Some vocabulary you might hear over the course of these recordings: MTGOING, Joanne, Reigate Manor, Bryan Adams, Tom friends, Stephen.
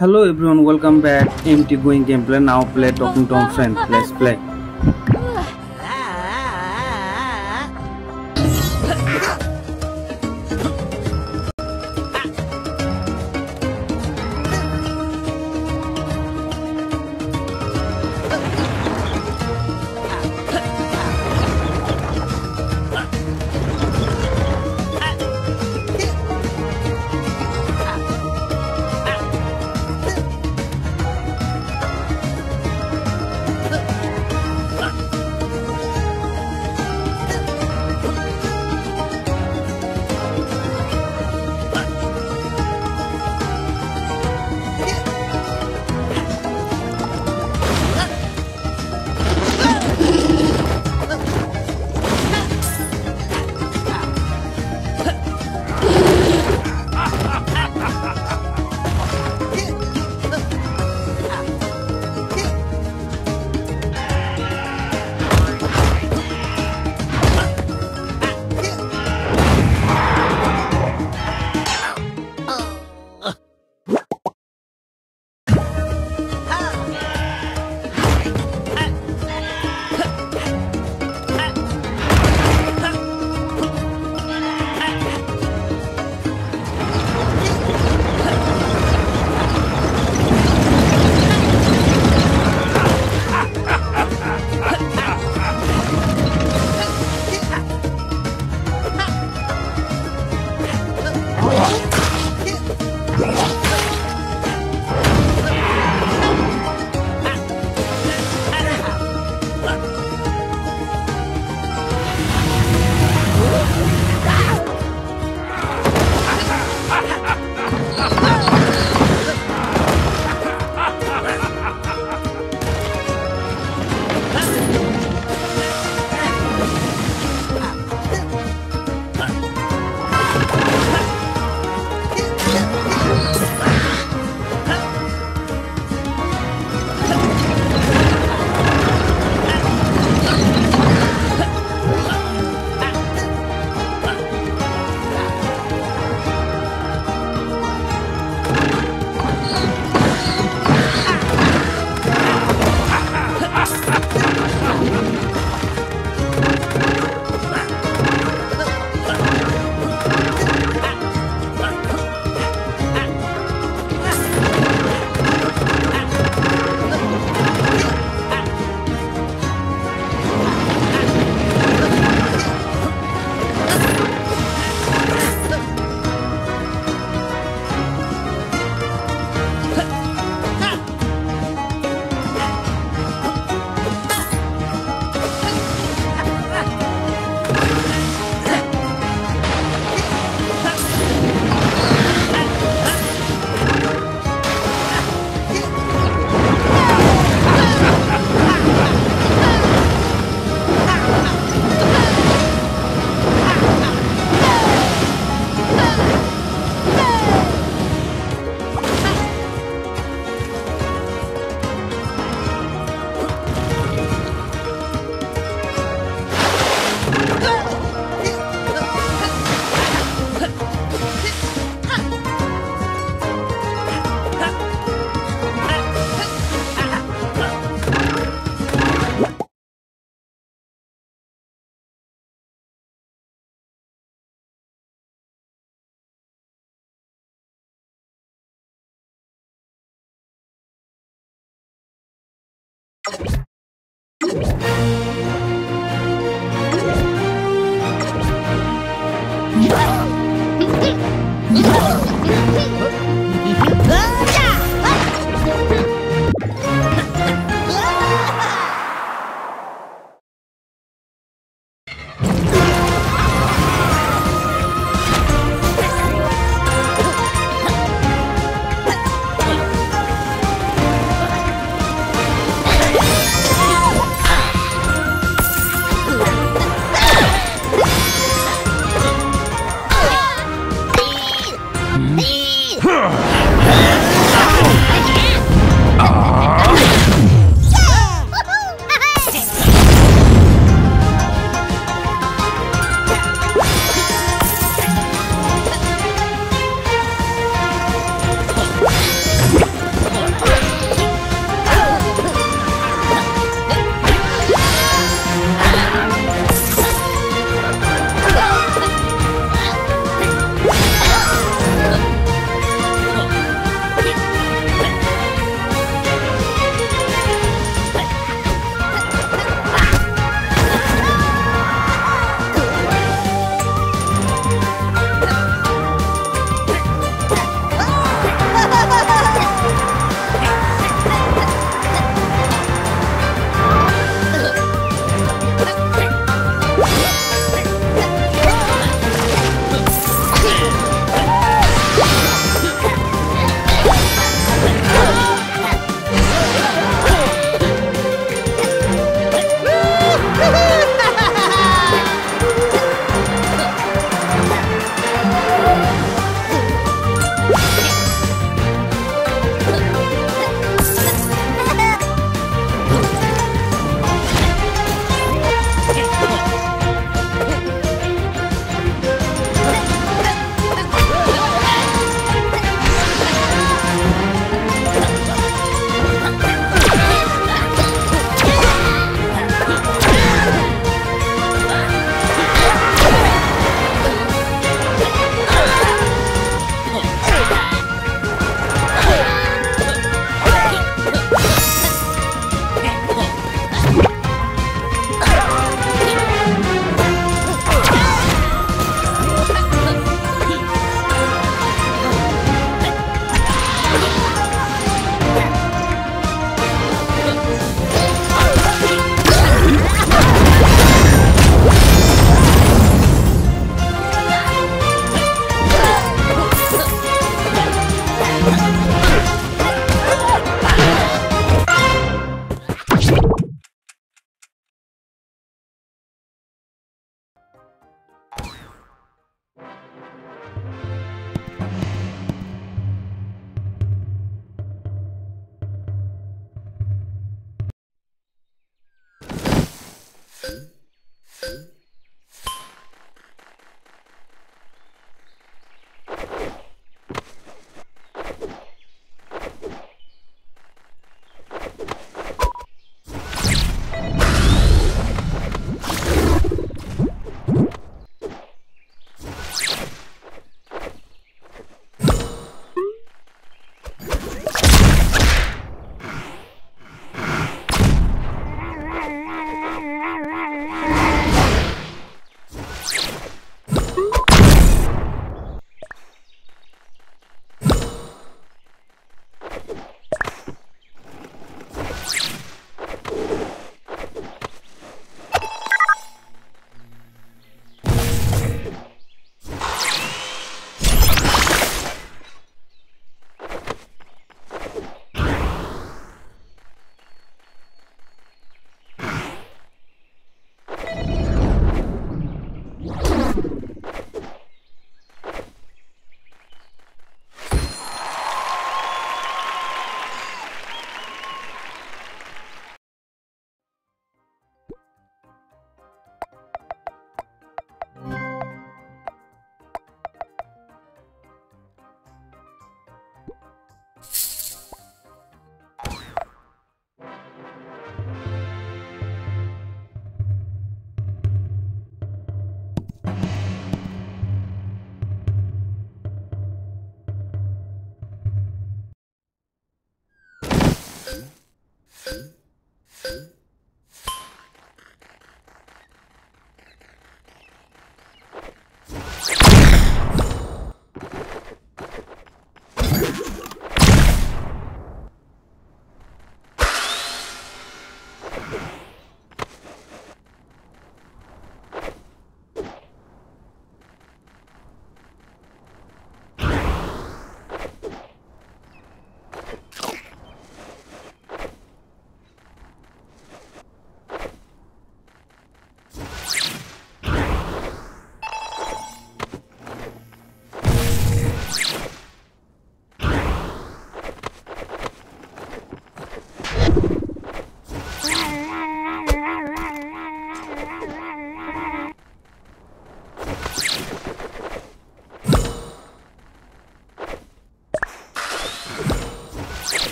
Hello everyone, welcome back. MTGOING gameplay. Now play Talking Tom Friend. Let's play.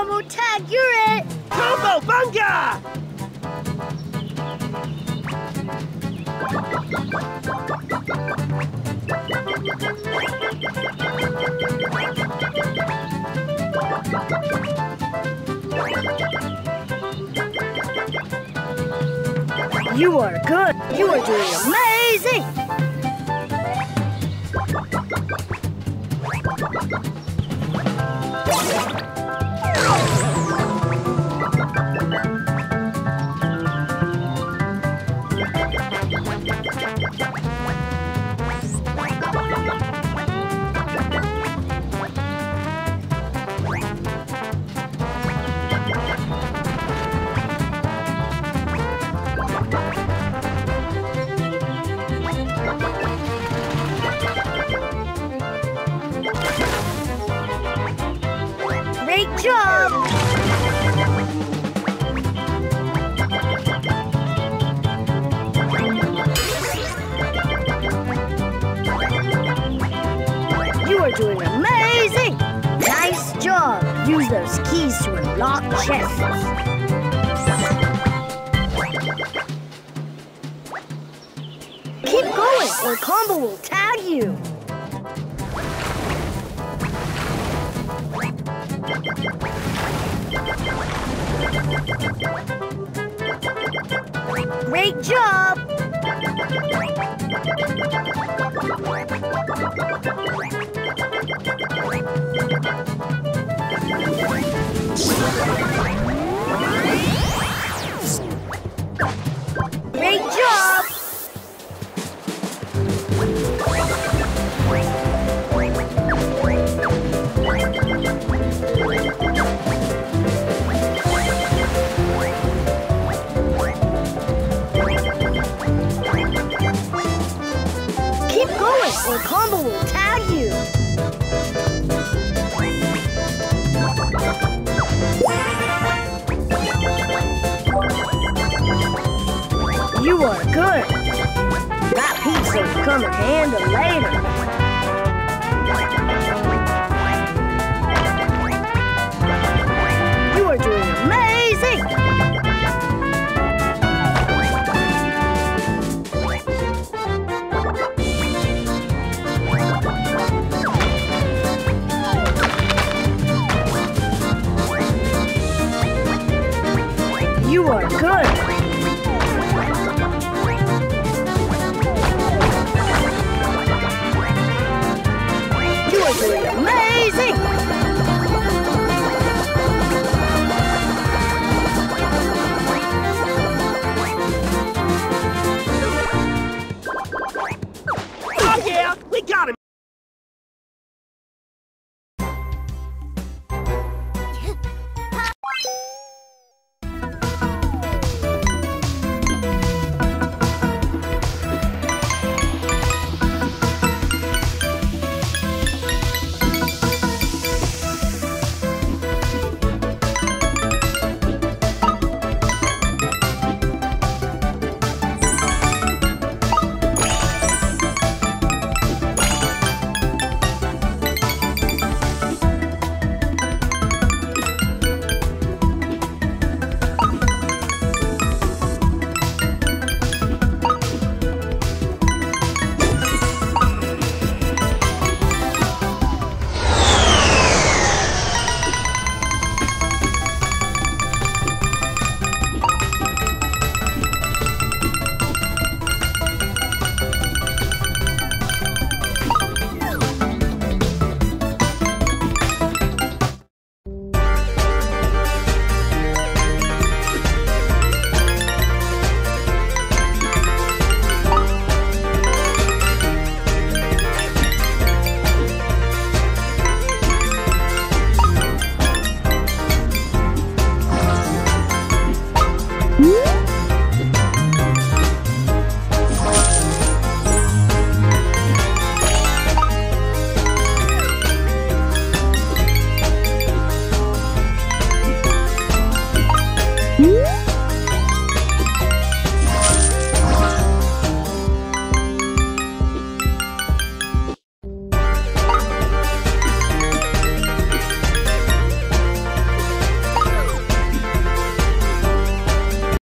Combo tag, you're it! Combo bunga! You are good! You are doing amazing! Doing amazing! Nice job! Use those keys to unlock chests. Keep going, or Combo will tag you! Great job! Great job! Keep going, or Combo will tag you! You are good! That pizza will come in handy later! You are doing amazing! You are good! Amazing!